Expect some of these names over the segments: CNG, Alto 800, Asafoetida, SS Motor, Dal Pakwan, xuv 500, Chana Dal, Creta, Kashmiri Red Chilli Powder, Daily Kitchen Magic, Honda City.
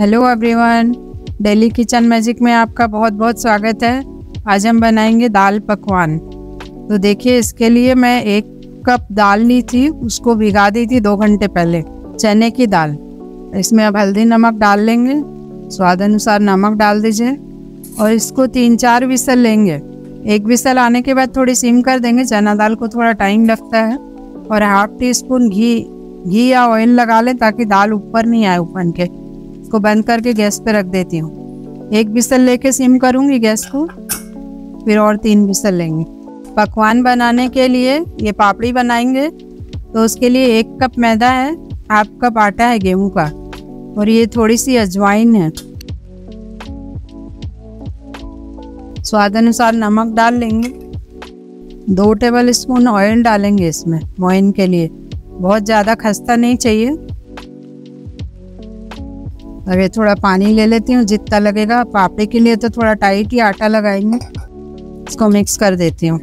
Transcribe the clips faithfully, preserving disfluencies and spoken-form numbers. Hello everyone, daily kitchen magic में आपका बहुत बहुत स्वागत है। आज हम बनाएंगे दाल पकवान। तो देखिए, इसके लिए मैं एक कप दाल ली थी, उसको भिगा दी थी दो घंटे पहले, चने की दाल। इसमें अब हल्दी नमक डाल लेंगे, स्वाद अनुसार नमक डाल दीजिए और इसको तीन चार विसल लेंगे। एक विसल आने के बाद थोड़ी सिम कर देंगे, चना दाल को थोड़ा टाइम लगता है। और हाफ टी स्पून घी घी या ऑयल लगा लें ताकि दाल ऊपर नहीं आए ऊपर के। को बंद करके गैस पे रख देती हूँ। एक बिसल लेके सिम करूँगी गैस को, फिर और तीन बिसल लेंगे। पकवान बनाने के लिए ये पापड़ी बनाएंगे, तो उसके लिए एक कप मैदा है, हाफ कप आटा है गेहूं का, और ये थोड़ी सी अजवाइन है। स्वाद अनुसार नमक डाल लेंगे। दो टेबल स्पून ऑयल डालेंगे इसमें मोइन के लिए, बहुत ज़्यादा खस्ता नहीं चाहिए। अब ये थोड़ा पानी ले लेती हूँ जितना लगेगा। पापड़ी के लिए तो थोड़ा टाइट ही आटा लगाएंगे। इसको मिक्स कर देती हूँ।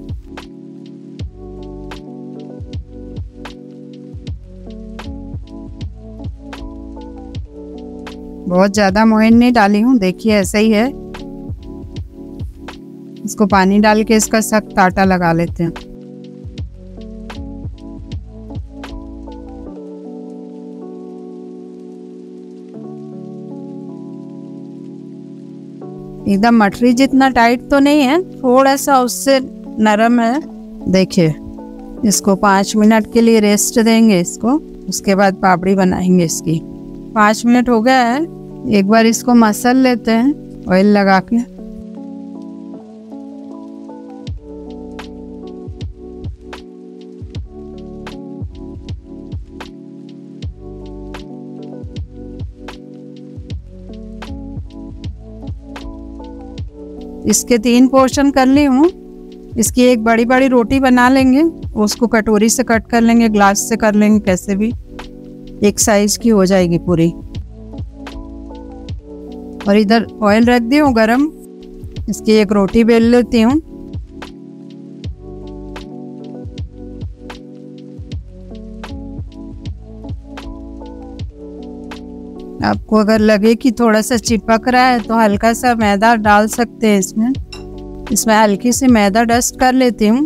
बहुत ज़्यादा मोहन नहीं डाली हूँ, देखिए ऐसे ही है। इसको पानी डाल के इसका सख्त आटा लगा लेते हैं। एकदम मटरी जितना टाइट तो नहीं है, थोड़ा सा उससे नरम है। देखिए, इसको पाँच मिनट के लिए रेस्ट देंगे इसको, उसके बाद पापड़ी बनाएंगे इसकी। पाँच मिनट हो गया है, एक बार इसको मसल लेते हैं ऑयल लगा के। इसके तीन पोर्शन कर ली हूँ। इसकी एक बड़ी बड़ी रोटी बना लेंगे, उसको कटोरी से कट कर लेंगे, ग्लास से कर लेंगे, कैसे भी एक साइज की हो जाएगी पूरी। और इधर ऑयल रख दी हूँ गरम, इसकी एक रोटी बेल लेती हूँ। आपको अगर लगे कि थोड़ा सा चिपक रहा है तो हल्का सा मैदा डाल सकते हैं इसमें। इसमें हल्की सी मैदा डस्ट कर लेती हूँ।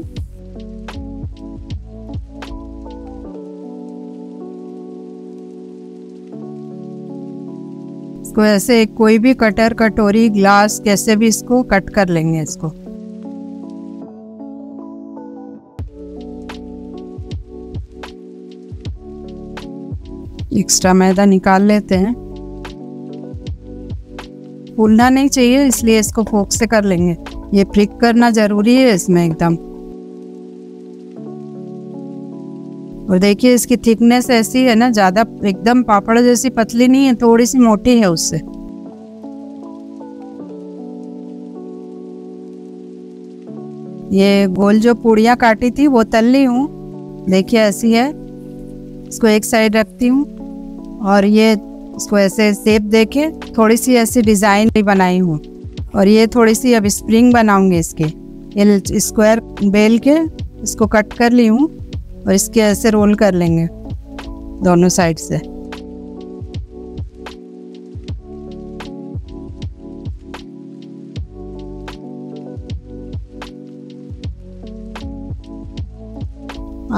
इसको ऐसे कोई भी कटर, कटोरी, ग्लास, कैसे भी इसको कट कर लेंगे इसको। एक्स्ट्रा मैदा निकाल लेते हैं। फूलना नहीं चाहिए, इसलिए इसको फोक से कर लेंगे। ये फ्रिक करना ज़रूरी है इसमें एकदम। और देखिए, इसकी थिकनेस ऐसी है ना, ज़्यादा एकदम पापड़ जैसी पतली नहीं है, थोड़ी सी मोटी है उससे। ये गोल जो पूड़ियाँ काटी थी वो तल ली हूँ, देखिए ऐसी है। इसको एक साइड रखती हूँ और ये इसको ऐसे शेप देके थोड़ी सी ऐसी डिज़ाइन भी बनाई हूँ। और ये थोड़ी सी अब स्प्रिंग बनाऊँगी इसके। ये स्क्वायर बेल के इसको कट कर ली हूँ और इसके ऐसे रोल कर लेंगे दोनों साइड से।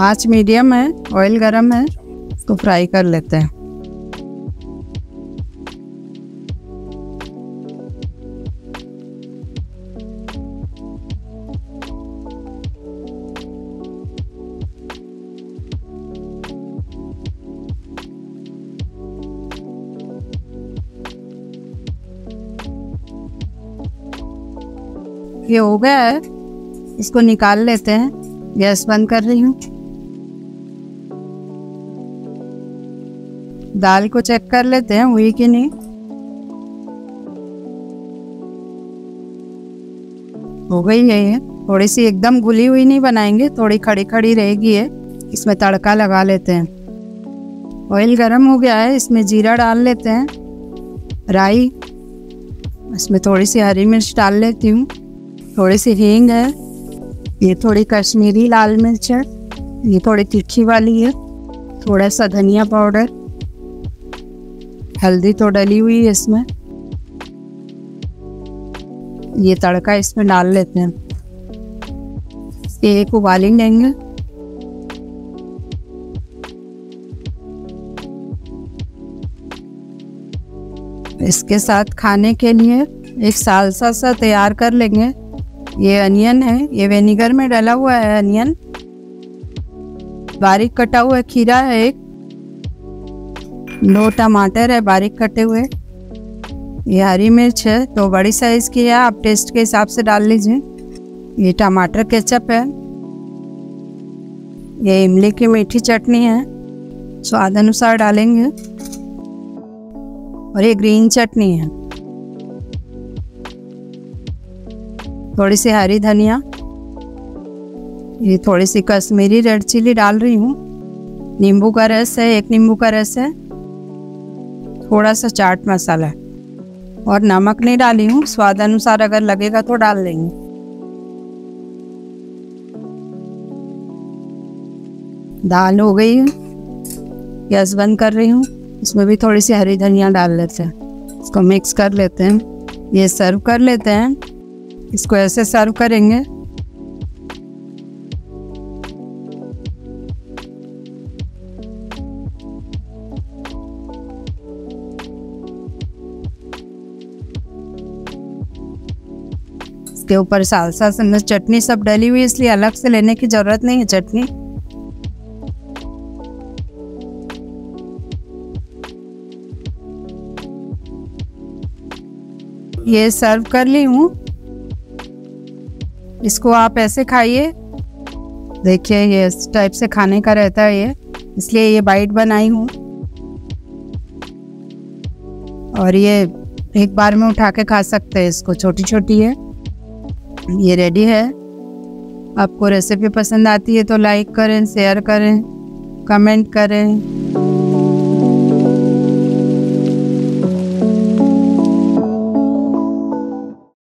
आँच मीडियम है, ऑयल गरम है, इसको फ्राई कर लेते हैं। ये हो गया है, इसको निकाल लेते हैं। गैस बंद कर रही हूँ। दाल को चेक कर लेते हैं हुई कि नहीं। हो गई है ये, थोड़ी सी एकदम घुली हुई नहीं बनाएंगे, थोड़ी खड़ी खड़ी रहेगी ये। इसमें तड़का लगा लेते हैं। ऑयल गरम हो गया है, इसमें जीरा डाल लेते हैं, राई, इसमें थोड़ी सी हरी मिर्च डाल लेती हूँ, थोड़ी सी हींग है, ये थोड़ी कश्मीरी लाल मिर्च है, ये थोड़ी तीखी वाली है, थोड़ा सा धनिया पाउडर, हल्दी तो डली हुई है इसमें, ये तड़का इसमें डाल लेते हैं। एक उबाली लेंगे, इसके साथ खाने के लिए एक सालसा सा तैयार कर लेंगे। ये अनियन है, ये विनेगर में डाला हुआ है अनियन, बारीक कटा हुआ खीरा है एक, दो टमाटर है बारीक कटे हुए, ये हरी मिर्च है तो बड़ी साइज की है, आप टेस्ट के हिसाब से डाल लीजिए। ये टमाटर केचप है, ये इमली की मीठी चटनी है, स्वाद अनुसार डालेंगे, और ये ग्रीन चटनी है, थोड़ी सी हरी धनिया, ये थोड़ी सी कश्मीरी रेड चिली डाल रही हूँ, नींबू का रस है, एक नींबू का रस है, थोड़ा सा चाट मसाला है, और नमक नहीं डाली हूँ, स्वाद अनुसार अगर लगेगा तो डाल देंगे। दाल हो गई है, गैस बंद कर रही हूँ। इसमें भी थोड़ी सी हरी धनिया डाल लेते हैं, इसको मिक्स कर लेते हैं, ये सर्व कर लेते हैं। इसको ऐसे सर्व करेंगे, इसके ऊपर सालसा से चटनी सब डाली हुई, इसलिए अलग से लेने की ज़रूरत नहीं है चटनी। ये सर्व कर ली हूँ, इसको आप ऐसे खाइए। देखिए ये इस टाइप से खाने का रहता है ये, इसलिए ये बाइट बनाई हूँ, और ये एक बार में उठा के खा सकते हैं, इसको छोटी छोटी है। ये रेडी है। आपको रेसिपी पसंद आती है तो लाइक करें, शेयर करें, कमेंट करें।